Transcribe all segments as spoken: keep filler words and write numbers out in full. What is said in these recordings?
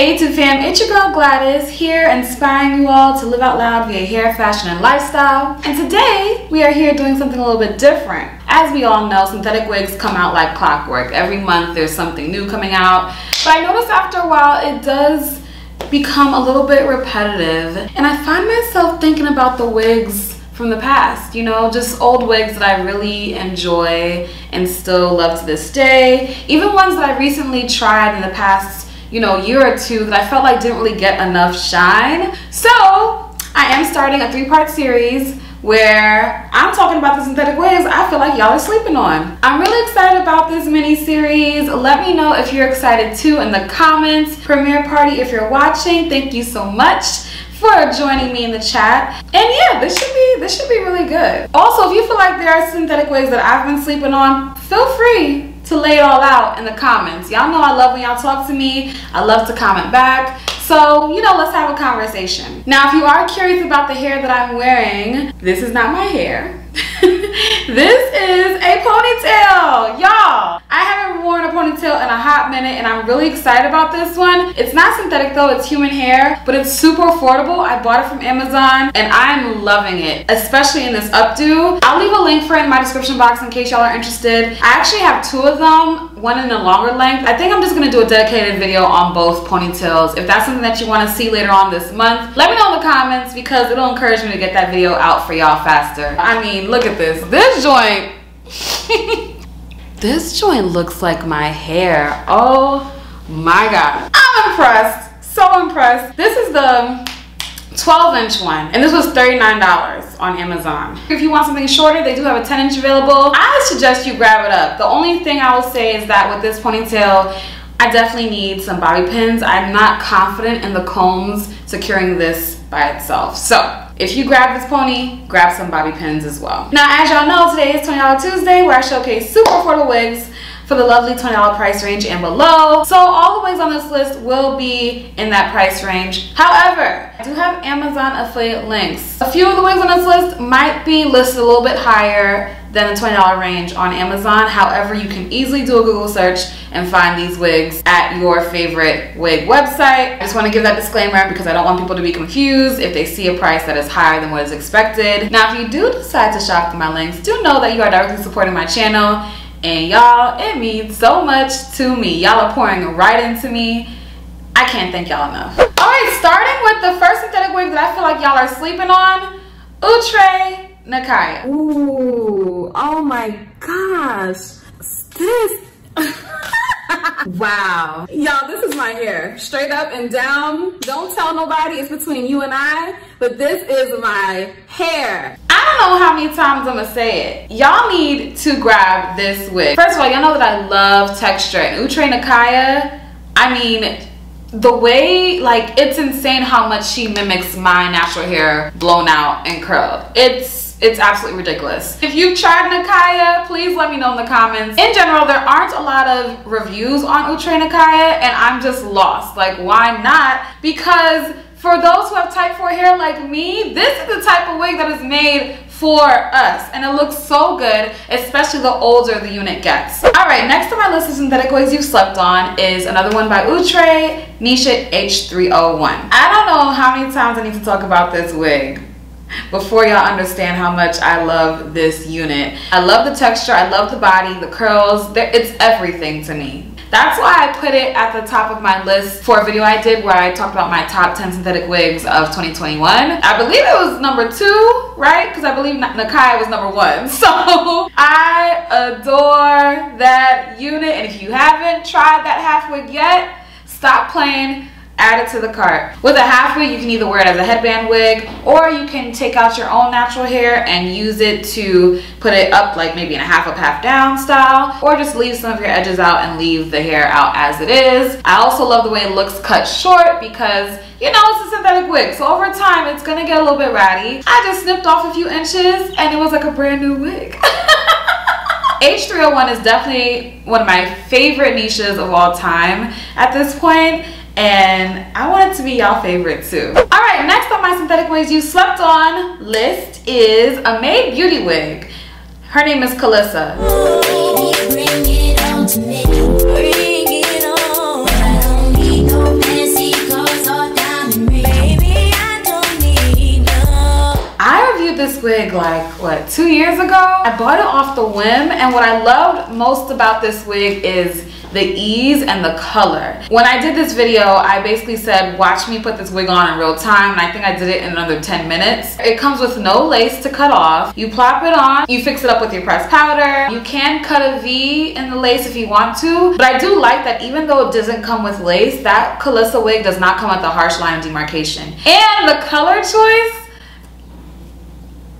Hey YouTube fam, it's your girl Gladys here, inspiring you all to live out loud via hair, fashion, and lifestyle. And today, we are here doing something a little bit different. As we all know, synthetic wigs come out like clockwork. Every month there's something new coming out. But I noticed after a while it does become a little bit repetitive. And I find myself thinking about the wigs from the past, you know, just old wigs that I really enjoy and still love to this day. Even ones that I recently tried in the past, you know, year or two that I felt like didn't really get enough shine. So I am starting a three-part series where I'm talking about the synthetic wigs I feel like y'all are sleeping on. I'm really excited about this mini series. Let me know if you're excited too in the comments. Premiere Party, if you're watching, thank you so much for joining me in the chat. And yeah, this should be this should be really good. Also, if you feel like there are synthetic wigs that I've been sleeping on, feel free to lay it all out in the comments. Y'all know I love when y'all talk to me. I love to comment back. So, you know, let's have a conversation. Now, if you are curious about the hair that I'm wearing, this is not my hair. This is a ponytail, y'all. I haven't worn a ponytail in a hot minute, and I'm really excited about this one. It's not synthetic though, it's human hair, but it's super affordable. I bought it from Amazon, and I'm loving it, especially in this updo. I'll leave a link for it in my description box in case y'all are interested. I actually have two of them, one in a longer length. I think I'm just gonna do a dedicated video on both ponytails. If that's something that you wanna see later on this month, let me know in the comments because it'll encourage me to get that video out for y'all faster. I mean, look at this. This joint, this joint looks like my hair. Oh my God. I'm impressed, so impressed. This is the twelve inch one, and this was thirty-nine dollars on Amazon. If you want something shorter, they do have a ten inch available. I suggest you grab it up. The only thing I will say is that with this ponytail, I definitely need some bobby pins. I'm not confident in the combs securing this by itself. So if you grab this pony, grab some bobby pins as well. Now, as y'all know, today is twenty dollar Tuesday, where I showcase super affordable wigs for the lovely twenty dollar price range and below. So all the wigs on this list will be in that price range. However, I do have Amazon affiliate links. A few of the wigs on this list might be listed a little bit higher than the twenty dollar range on Amazon. However, you can easily do a Google search and find these wigs at your favorite wig website. I just wanna give that disclaimer because I don't want people to be confused if they see a price that is higher than what is expected. Now, if you do decide to shop through my links, do know that you are directly supporting my channel, and y'all, it means so much to me. Y'all are pouring right into me. I can't thank y'all enough. All right, starting with the first synthetic wig that I feel like y'all are sleeping on, Outre Nikaya. Ooh, oh my gosh. This. Wow. Y'all, this is my hair. Straight up and down. Don't tell nobody, it's between you and I, but this is my hair. I don't know how many times I'm gonna say it. Y'all need to grab this wig. First of all, y'all know that I love texture. And Outre Nikaya, I mean, the way, like, it's insane how much she mimics my natural hair blown out and curled. It's it's absolutely ridiculous. If you've tried Nikaya, please let me know in the comments. In general, there aren't a lot of reviews on Outre Nikaya, and I'm just lost. Like, why not? Because for those who have type four hair like me, this is the type of wig that is made for us, and it looks so good, especially the older the unit gets. All right, next on my list of synthetic wigs you've slept on is another one by Outre, Neesha H three oh one. I don't know how many times I need to talk about this wig before y'all understand how much I love this unit. I love the texture, I love the body, the curls, it's everything to me. That's why I put it at the top of my list for a video I did where I talked about my top ten synthetic wigs of twenty twenty-one. I believe it was number two, right? Because I believe Nikaya was number one. So I adore that unit. And if you haven't tried that half wig yet, stop playing. Add it to the cart. With a half wig, you can either wear it as a headband wig, or you can take out your own natural hair and use it to put it up, like maybe in a half up, half down style, or just leave some of your edges out and leave the hair out as it is. I also love the way it looks cut short because, you know, it's a synthetic wig, so over time it's gonna get a little bit ratty. I just snipped off a few inches and it was like a brand new wig. H three oh one is definitely one of my favorite niches of all time at this point, and I want it to be y'all favorite too. All right, next on my synthetic wigs you slept on list is a Mayde Beauty wig. Her name is Kalissa. Ooh, bring it on to me. Bring it on. I don't need no messy. this wig like, what, two years ago? I bought it off the whim, and what I loved most about this wig is the ease and the color. When I did this video, I basically said, watch me put this wig on in real time, and I think I did it in another ten minutes. It comes with no lace to cut off. You plop it on, you fix it up with your pressed powder. You can cut a V in the lace if you want to, but I do like that even though it doesn't come with lace, that Kalissa wig does not come with a harsh line of demarcation. And the color choice,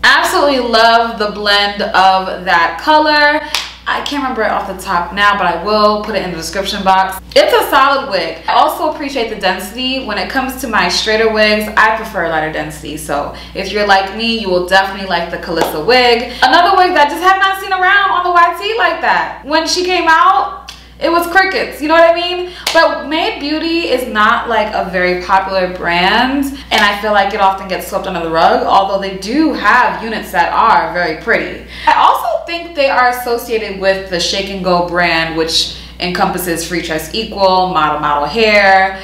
absolutely love the blend of that color. I can't remember it off the top now, but I will put it in the description box. It's a solid wig. I also appreciate the density. When it comes to my straighter wigs, I prefer lighter density. So if you're like me, you will definitely like the Kalissa wig. Another wig that I just have not seen around on the Y T like that. When she came out, it was crickets, you know what I mean? But Mayde Beauty is not like a very popular brand, and I feel like it often gets swept under the rug, although they do have units that are very pretty. I also think they are associated with the Shake and Go brand, which encompasses Freetress Equal, Model Model hair.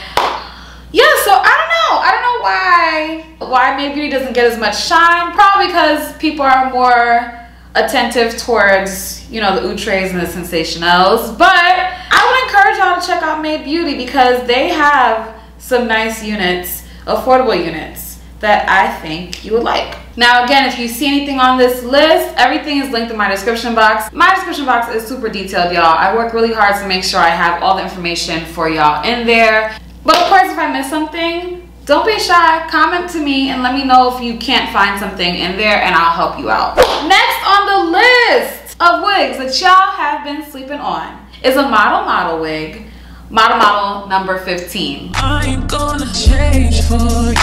Yeah, so I don't know. I don't know why, why Mayde Beauty doesn't get as much shine. Probably because people are more attentive towards, you know, the outres and the sensationelles, but I would encourage y'all to check out Mayde Beauty because they have some nice units, affordable units, that I think you would like. Now again, if you see anything on this list, everything is linked in my description box. My description box is super detailed, y'all. I work really hard to make sure I have all the information for y'all in there. But of course, if I miss something, don't be shy, comment to me and let me know if you can't find something in there and I'll help you out. Next on the list of wigs that y'all have been sleeping on is a Model Model wig, Model Model number fifteen. I'm gonna change for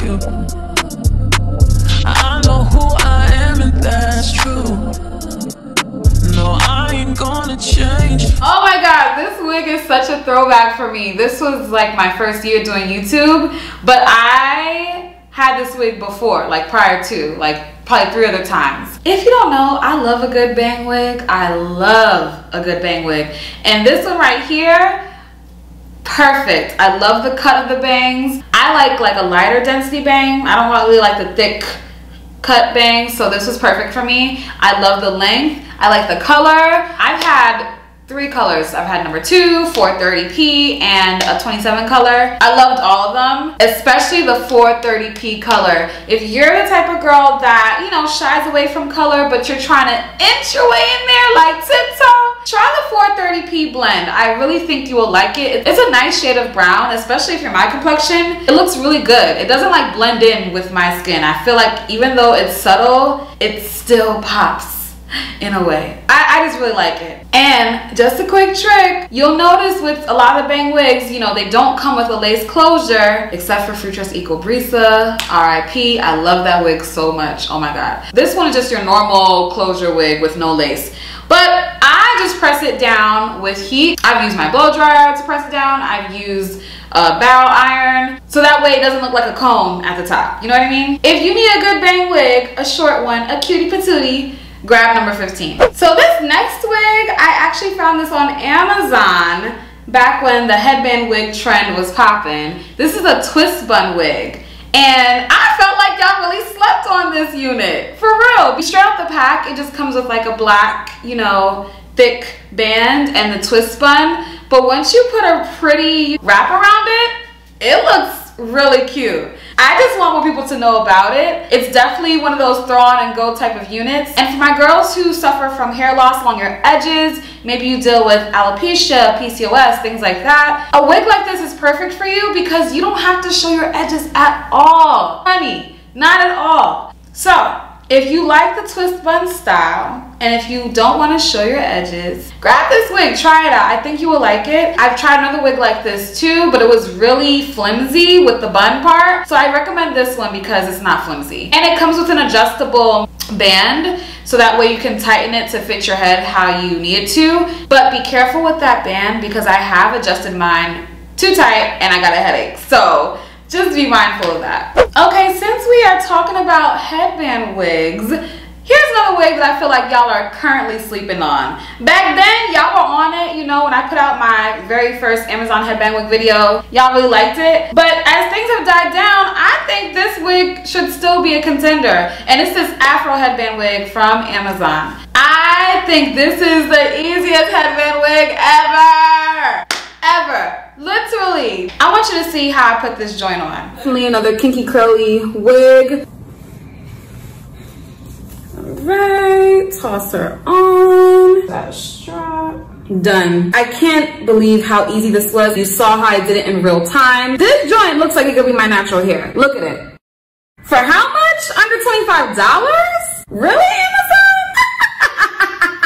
you. I know who I am and that's true. No, I ain't gonna change. Oh my god, this wig is such a throwback for me. This was like my first year doing YouTube, but I had this wig before, like prior to, like probably three other times. If you don't know, I love a good bang wig. I love a good bang wig. And this one right here, perfect. I love the cut of the bangs. I like like a lighter density bang. I don't really like the thick cut bangs, so this was perfect for me. I love the length. I like the color. I've had three colors. I've had number two, four thirty P, and a twenty-seven color. I loved all of them, especially the four thirty P color. If you're the type of girl that, you know, shies away from color, but you're trying to inch your way in there like tiptoe, try the four thirty P blend. I really think you will like it. It's a nice shade of brown, especially if you're my complexion. It looks really good. It doesn't like blend in with my skin. I feel like even though it's subtle, it still pops in a way. I, I just really like it. And just a quick trick, you'll notice with a lot of bang wigs, you know, they don't come with a lace closure, except for Freetress Eco Brisa, R I P. I love that wig so much. Oh my god. This one is just your normal closure wig with no lace. But I just press it down with heat. I've used my blow dryer to press it down. I've used a barrel iron. So that way it doesn't look like a comb at the top. You know what I mean? If you need a good bang wig, a short one, a cutie patootie, grab number fifteen. So this next wig, I actually found this on Amazon back when the headband wig trend was popping. This is a twist bun wig. And I felt like y'all really slept on this unit. For real. Straight out the pack, it just comes with like a black, you know, thick band and the twist bun. But once you put a pretty wrap around it, it looks really cute. I just want more people to know about it. It's definitely one of those throw on and go type of units. And for my girls who suffer from hair loss along your edges, maybe you deal with alopecia, P C O S, things like that, a wig like this is perfect for you because you don't have to show your edges at all. Honey, not at all. So if you like the twist bun style and if you don't want to show your edges, grab this wig, try it out. I think you will like it. I've tried another wig like this too, but it was really flimsy with the bun part. So I recommend this one because it's not flimsy. And it comes with an adjustable band, so that way you can tighten it to fit your head how you need it to. But be careful with that band because I have adjusted mine too tight and I got a headache. So just be mindful of that. Okay, since we are talking about headband wigs, here's another wig that I feel like y'all are currently sleeping on. Back then, y'all were on it, you know, when I put out my very first Amazon headband wig video, y'all really liked it. But as things have died down, I think think this wig should still be a contender, and it's this Afro headband wig from Amazon. I think this is the easiest headband wig ever, ever. Literally. I want you to see how I put this joint on. Definitely another kinky curly wig. Alright, toss her on. That strap. Done. I can't believe how easy this was. You saw how I did it in real time. This joint looks like it could be my natural hair. Look at it. For how much? Under twenty-five dollars? Really?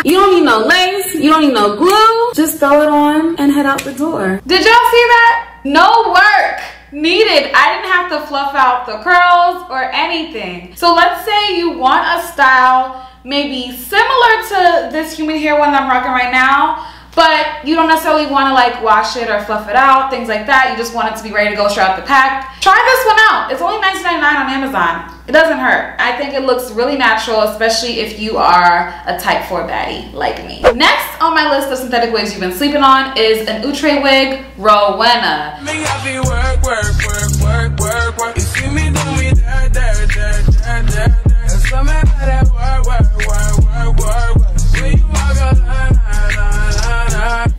You don't need no lace, you don't need no glue. Just throw it on and head out the door. Did y'all see that? No work needed. I didn't have to fluff out the curls or anything. So let's say you want a style maybe similar to this human hair one that I'm rocking right now, but you don't necessarily want to like wash it or fluff it out, things like that. You just want it to be ready to go straight out the pack. Try this one out. It's only nineteen ninety-nine on Amazon. It doesn't hurt. I think it looks really natural, especially if you are a type four baddie like me. Next on my list of synthetic wigs you've been sleeping on is an Outre wig, Rowena.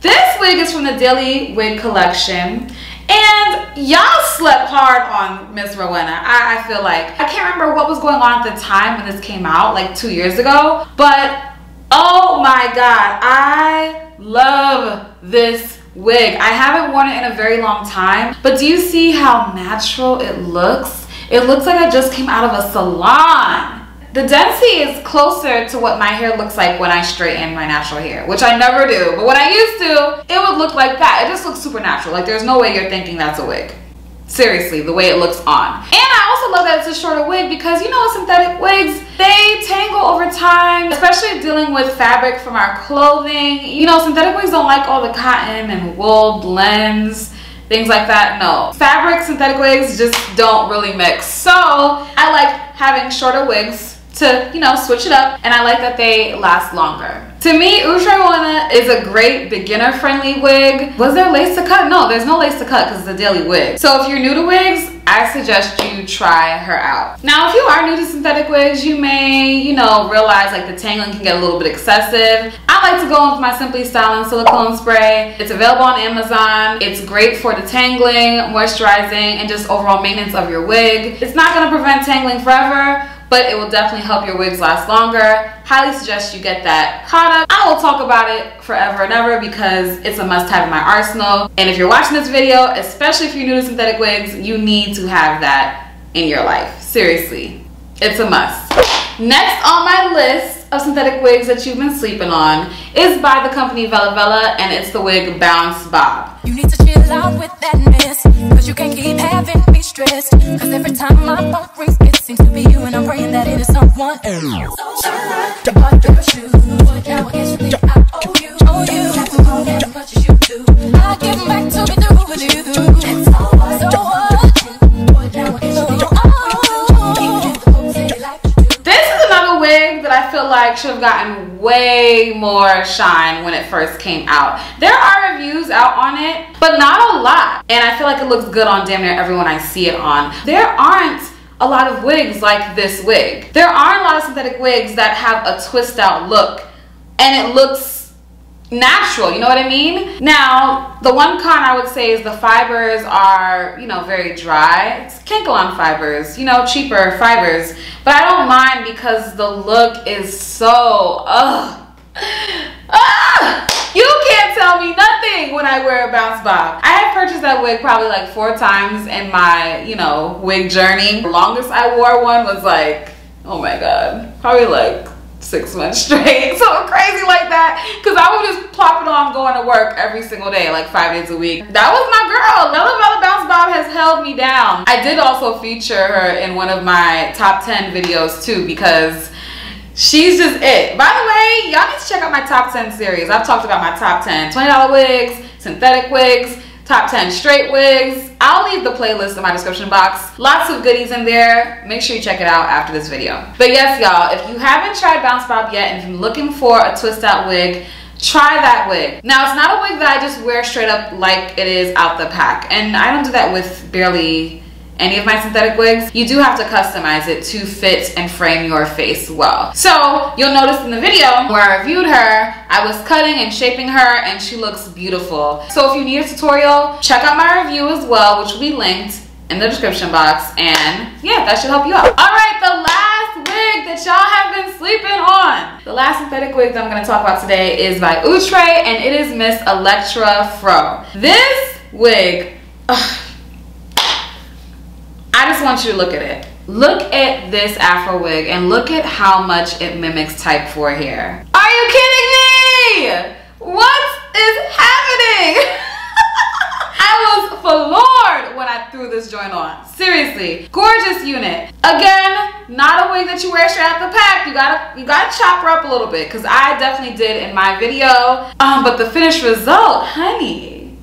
This wig is from the Daily Wig Collection, and y'all slept hard on Miss Rowena. I, I feel like, I can't remember what was going on at the time when this came out, like two years ago, but oh my god, I love this wig. I haven't worn it in a very long time, but do you see how natural it looks? It looks like I just came out of a salon. The density is closer to what my hair looks like when I straighten my natural hair, which I never do, but when I used to, it would look like that. It just looks super natural. Like, there's no way you're thinking that's a wig. Seriously, the way it looks on. And I also love that it's a shorter wig because, you know, synthetic wigs, they tangle over time, especially dealing with fabric from our clothing. You know, synthetic wigs don't like all the cotton and wool blends, things like that. No, fabric synthetic wigs just don't really mix. So I like having shorter wigs to, you know, switch it up, and I like that they last longer. To me, Outre Rowena is a great beginner-friendly wig. Was there lace to cut? No, there's no lace to cut because it's a daily wig. So if you're new to wigs, I suggest you try her out. Now, if you are new to synthetic wigs, you may, you know, realize like the tangling can get a little bit excessive. I like to go in with my Simply Styling silicone spray. It's available on Amazon. It's great for detangling, moisturizing, and just overall maintenance of your wig. It's not gonna prevent tangling forever, but it will definitely help your wigs last longer. Highly suggest you get that product. I will talk about it forever and ever because it's a must-have in my arsenal. And if you're watching this video, especially if you're new to synthetic wigs, you need to have that in your life. Seriously, it's a must. Next on my list of synthetic wigs that you've been sleeping on is by the company Vella Vella, and it's the wig Bounce Bob. You need to chill out with that mess, cause you can't keep having me stressed, cause every time my phone rings it seems to be you and I'm praying that it is someone else. So chill out, your shoes, boy, now instantly I owe you, owe you, you have to go get what you should do, I'll get back to be through with you, it's all right, so what, boy, now instantly I feel like should have gotten way more shine when it first came out. There are reviews out on it, but not a lot. And I feel like it looks good on damn near everyone I see it on. There aren't a lot of wigs like this wig. There are a lot of synthetic wigs that have a twist out look and it looks natural, you know what I mean? Now, the one con I would say is the fibers are, you know, very dry. It's Kinkalon fibers, you know, cheaper fibers. But I don't mind because the look is so, ugh. Ugh. You can't tell me nothing when I wear a Bounce Bob. I have purchased that wig probably like four times in my, you know, wig journey. The longest I wore one was like, oh my God, probably like six months straight, so crazy like that, because I would just plop it on going to work every single day, like five days a week. That was my girl. Vella Vella Bounce Bob has held me down. I did also feature her in one of my top ten videos too, because she's just it. By the way, y'all need to check out my top ten series. I've talked about my top ten twenty dollar wigs, synthetic wigs, top ten straight wigs. I'll leave the playlist in my description box. Lots of goodies in there. Make sure you check it out after this video. But yes, y'all, if you haven't tried Bounce Bob yet and if you're looking for a twist out wig, try that wig. Now, it's not a wig that I just wear straight up like it is out the pack. And I don't do that with barely any of my synthetic wigs, you do have to customize it to fit and frame your face well. So you'll notice in the video where I reviewed her, I was cutting and shaping her and she looks beautiful. So if you need a tutorial, check out my review as well, which will be linked in the description box, and yeah, that should help you out. All right, the last wig that y'all have been sleeping on. The last synthetic wig that I'm gonna talk about today is by Outre, and it is Miss Electra Fro. This wig, ugh, I just want you to look at it. Look at this afro wig and look at how much it mimics type four hair. Are you kidding me? What is happening? I was floored when I threw this joint on. Seriously, gorgeous unit. Again, not a wig that you wear straight out the pack. You gotta, you gotta chop her up a little bit, cause I definitely did in my video. Um, but the finished result, honey,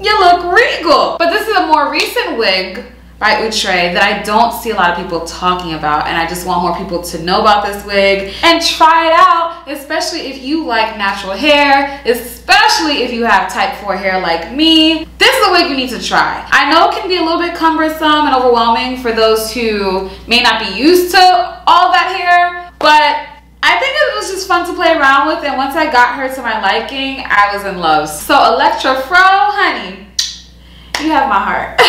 you look regal. But this is a more recent wig by Outre that I don't see a lot of people talking about, and I just want more people to know about this wig and try it out, especially if you like natural hair, especially if you have type four hair like me. This is a wig you need to try. I know it can be a little bit cumbersome and overwhelming for those who may not be used to all that hair, but I think it was just fun to play around with, and once I got her to my liking, I was in love. So Electra Fro, honey, you have my heart.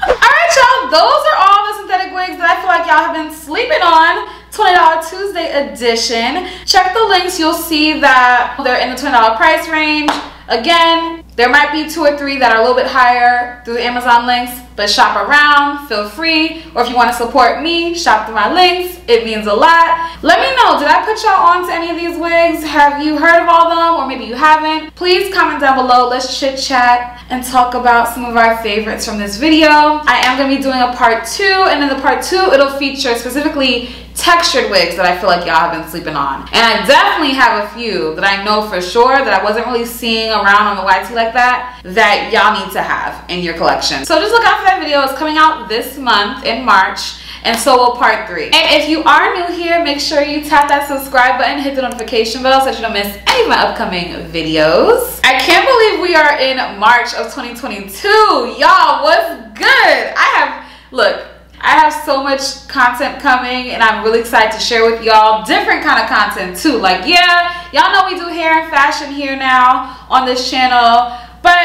Alright y'all, those are all the synthetic wigs that I feel like y'all have been sleeping on. twenty dollar Tuesday edition. Check the links, you'll see that they're in the twenty dollar price range. Again, there might be two or three that are a little bit higher through the Amazon links, but shop around, feel free. Or if you want to support me, shop through my links. It means a lot. Let me know, did I put y'all on to any of these wigs? Have you heard of all of them, or maybe you haven't? Please comment down below. Let's chit chat and talk about some of our favorites from this video. I am going to be doing a part two, and in the part two, it'll feature specifically textured wigs that I feel like y'all have been sleeping on. And I definitely have a few that I know for sure that I wasn't really seeing around on the Y T like that, that y'all need to have in your collection. So just look out for that video. It's coming out this month in March, and so will part three. And if you are new here, make sure you tap that subscribe button, hit the notification bell so that you don't miss any of my upcoming videos. I can't believe we are in March of twenty twenty-two. Y'all, what's good? I have, look, I have so much content coming, and I'm really excited to share with y'all different kind of content too. Like, yeah, y'all know we do hair and fashion here now on this channel, but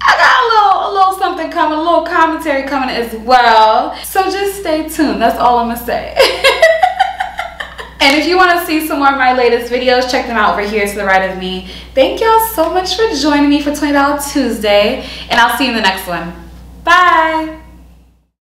I got a little, a little something coming, a little commentary coming as well. So just stay tuned. That's all I'm gonna say. And if you want to see some more of my latest videos, check them out over here to the right of me. Thank y'all so much for joining me for twenty dollar Tuesday, and I'll see you in the next one. Bye.